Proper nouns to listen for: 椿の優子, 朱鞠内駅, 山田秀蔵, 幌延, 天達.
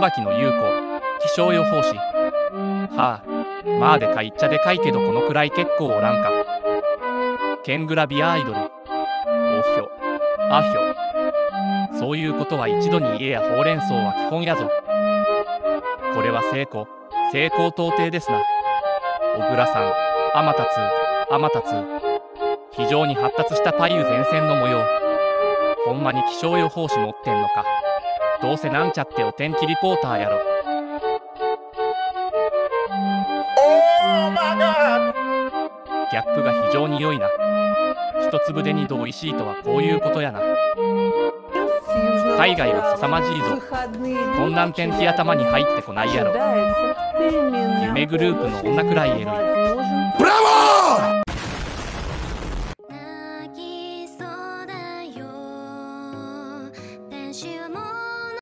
椿の優子、気象予報士。はあ、まあでかいっちゃでかいけどこのくらい結構おらんか。ケングラビアアイドル。おひょ、あひょ。そういうことは一度に言えや、ほうれん草は基本やぞ。これは成功到底ですな。小倉さん、天達。非常に発達した太陽前線の模様。ほんまに気象予報士持ってんのか。どうせなんちゃってお天気リポーターやろ。ギャップが非常に良いな。一粒で二度おいしいとはこういうことやな。海外は凄まじいぞ。こんなん天気頭に入ってこないやろ。夢グループの女くらいエロい。ブラボー。泣きそうだよ。